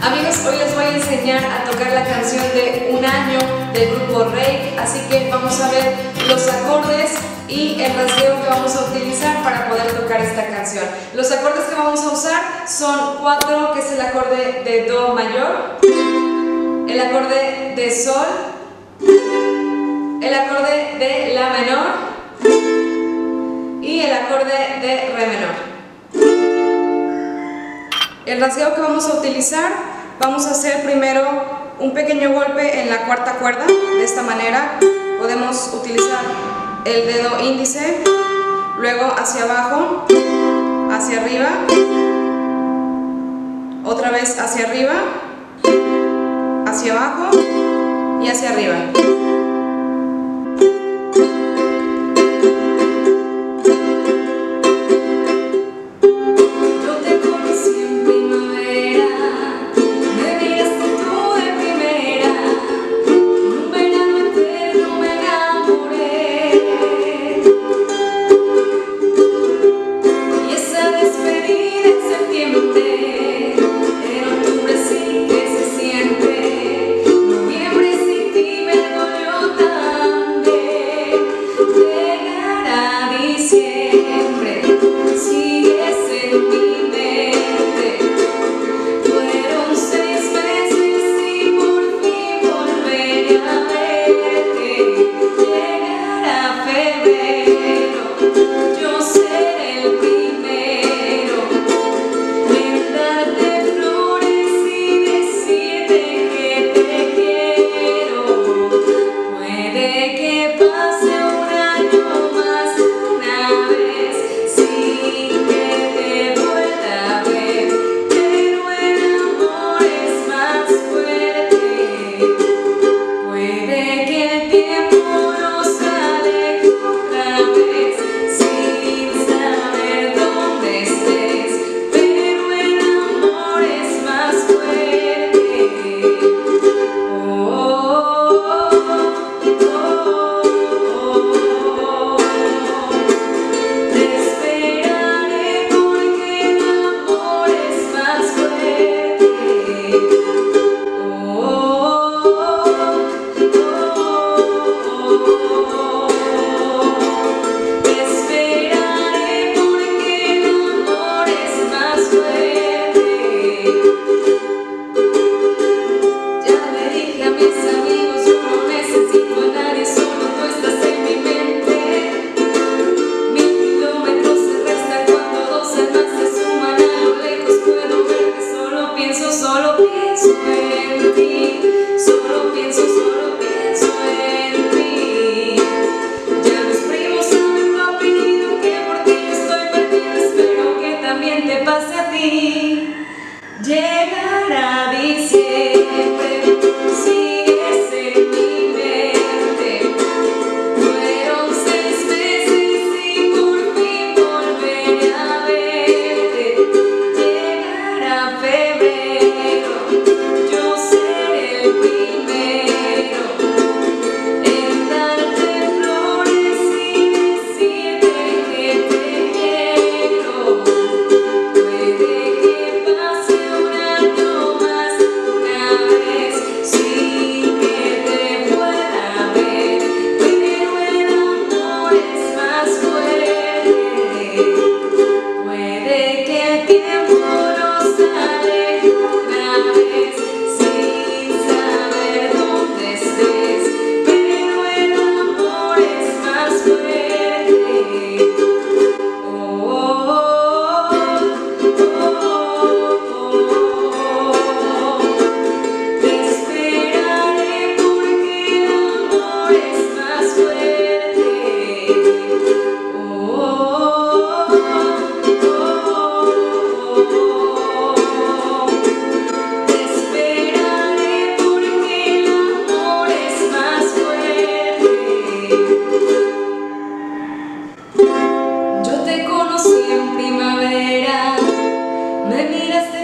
Amigos, hoy les voy a enseñar a tocar la canción de Un Año del grupo Rey, así que vamos a ver los acordes y el rasgueo que vamos a utilizar para poder tocar esta canción. Los acordes que vamos a usar son 4, que es el acorde de Do mayor, el acorde de Sol, el acorde de La menor y el acorde de Re menor. El rasgueo que vamos a utilizar, vamos a hacer primero un pequeño golpe en la cuarta cuerda. De esta manera podemos utilizar el dedo índice, luego hacia abajo, hacia arriba, otra vez hacia arriba, hacia abajo y hacia arriba. Llegará diciembre, sigues en mi mente. Fueron 6 meses y por fin volveré a verte. Llegará febrero, yo seré el primero en darte flores y decirte que te quiero. Puede que pase en primavera, me miraste.